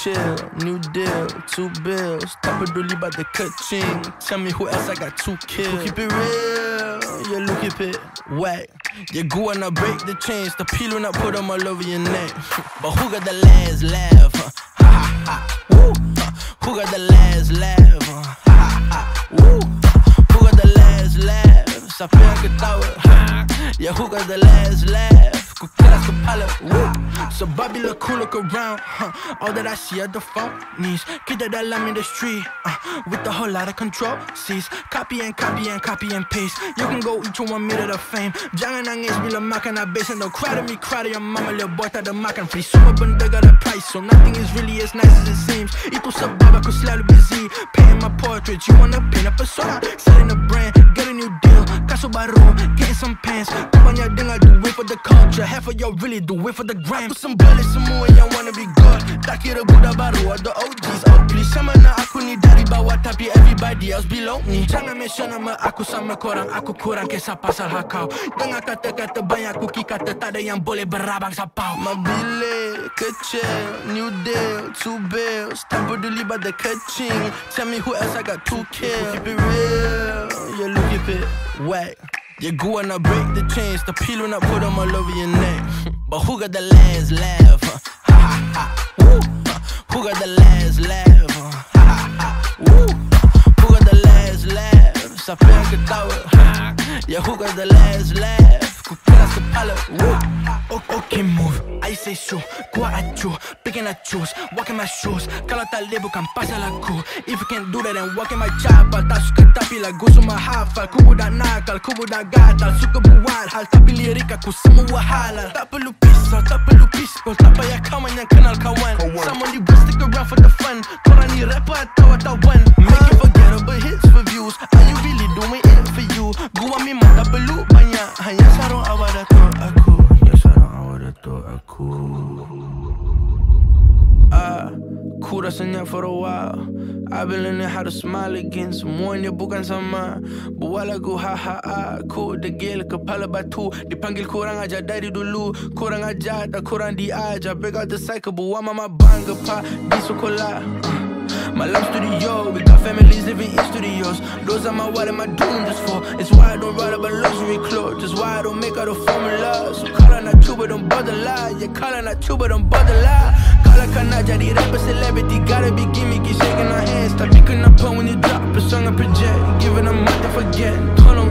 chill, new deal, 2 bills. Top it really by the ka-ching. Tell me who else I got 2 kills. Keep it real, yeah, look at it, whack. You go and I break the chains, the peel and I put them all over your neck. But who got the last laugh? Ha ha ha, woo. Who got the last laugh? Ha ha ha, woo. Who got the last laugh? Sapien que tawa. Yeah, who got the last laugh? So Bobby look cool, look around. All that I see are the phonies. Kid that I love in the street, with a whole lot of control C's. Copy and copy and copy and paste. You can go each one meter to fame. Jangan nangis bila makan habis. And don't cry to me, cry to your mama. Lil boy tak ada makan free. Semua benda got a price, so nothing is really as nice as it seems. Itu sebab aku selalu busy painting my portraits. You wanna paint a persona, selling a brand, get a new deal, kaso baru, getting some pants. Kau banyak dengar, do it for the culture. Half of y'all really do it for the gram. Aku sembelih semua yang wanna be good. Tak kira budak baru ada OGs. Oh please, sama nak aku ni dari bawah, tapi everybody else below me. Jangan mention nama aku sama korang. Aku kurang kisah pasal hakau. Dengar kata-kata banyak, kuki kata tak ada yang boleh berabang sapau. Mabile, kecil, new deal, 2 bills. Tak peduli pada kecing. Tell me who else I got 2 kills. Keep it real, yeah, look at it, whack. You go and I break the chains, the peel and I put them all over your neck. But who got the last laugh? Ha ha ha, woo. Who got the last laugh? Ha ha ha, woo. Who got the last laugh? Sapien que tawa. Yeah, who got the last laugh? Kukalas kapala, woo. Okay, move. I say so. Gua at you, picking at shoes, walking my shoes. Kalau tak leh bukan pasal aku. If you can't do that, then walking my chapal. Tak suka tapi lagu semua hafal. Ku budak nakal, ku budak gatal. Suka buat hal tapi lirik aku semua halal. Tak perlu pisau, tak perlu piskol. Tak payah kawan yang kenal kawan. Sama ni will stick around for the fun. Korang ni rapper atau atawan. Make it forgettable hits for views. Are you really doing it for you? Gua memang tak perlu banyak. Hanya sarung awal datuk aku. Hanya sarung awal datuk aku. Ku rasanya for a while I've been learning how to smile again. Semuanya bukan sama. Buat lagu ha-ha-ha. Ku degil kepala batu. Dipanggil korang ajar dari dulu. Korang ajar tak korang diajar. Break out the cycle. Buat mama bangga pak di sekolah. Malam studio. We got families living in studios. Those are my what am I doing this for? It's why I don't write about luxury clothes. It's why I don't make out a formula. So calling at you but don't bother lie. Yeah, calling at you but don't bother lie. Kalau kau nak jadi rapper celebrity, gotta be gimmicky shaking our hands. Tapi kenapa when you drop a song and project, giving a month to forget.